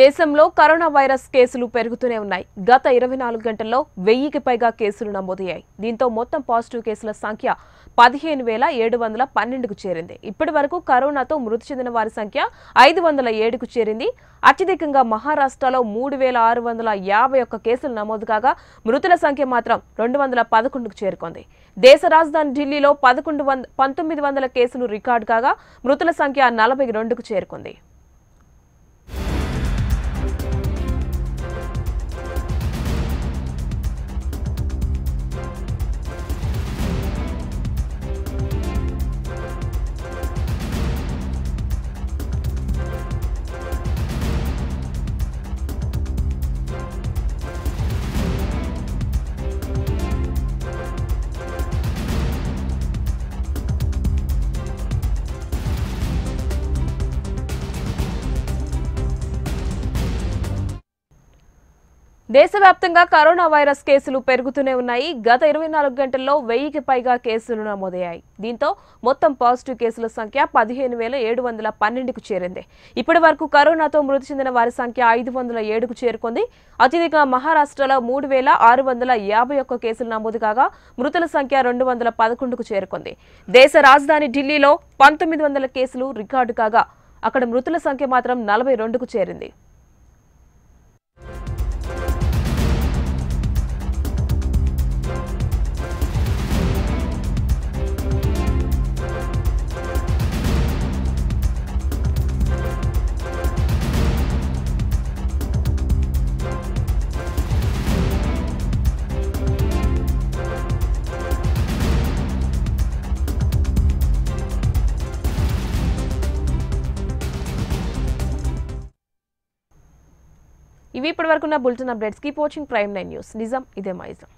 దేశంలో corona virus కేసులు పెరుగుతూనే ఉన్నాయి. గత 24 గంటల్లో 1000 కి పైగా కేసులు నమోదయ్యాయి. దీంతో మొత్తం పాజిటివ్ కేసుల సంఖ్య 15712 కు చేరింది. ఇప్పటివరకు కరోనాతో మృతి చెందిన వారి సంఖ్య 507 కు చేరింది. అత్యధికంగా మహారాష్ట్రలో 3651 కేసులు నమోదు కాగా మృతుల సంఖ్య మాత్రం 211 కు చేరుకుంది. దేశ రాజధాని ఢిల్లీలో 1900 కేసులు రికార్డు కాగా మృతుల సంఖ్య 42 కు చేరుకుంది. దేశవ్యాప్తంగా కరోనా వైరస్ కేసులు పెరుగుతూనే ఉన్నాయి. గత 24 గంటల్లో 1000 కి పైగా కేసులు నమోదయ్యాయి. దీంతో మొత్తం పాజిటివ్ కేసుల సంఖ్య 15712 కు చేరింది. ఇప్పటివరకు కరోనాతో మృతి చెందిన వారి సంఖ్య 507 కు చేరుకుంది. అత్యధికంగా మహారాష్ట్రలో 3651 కేసులు నమోదు కాగా మృతుల సంఖ్య 211 కు చేరుకుంది. దేశ రాజధాని ఢిల్లీలో 1900 కేసులు రికార్డు కాగా అక్కడ మృతుల సంఖ్య మాత్రం 42 కు చేరింది. ఇవి ఇప్పటివరకున్న bulletin updates. Keep watching prime 9 news. నిజం ఇదే మా ఇజం.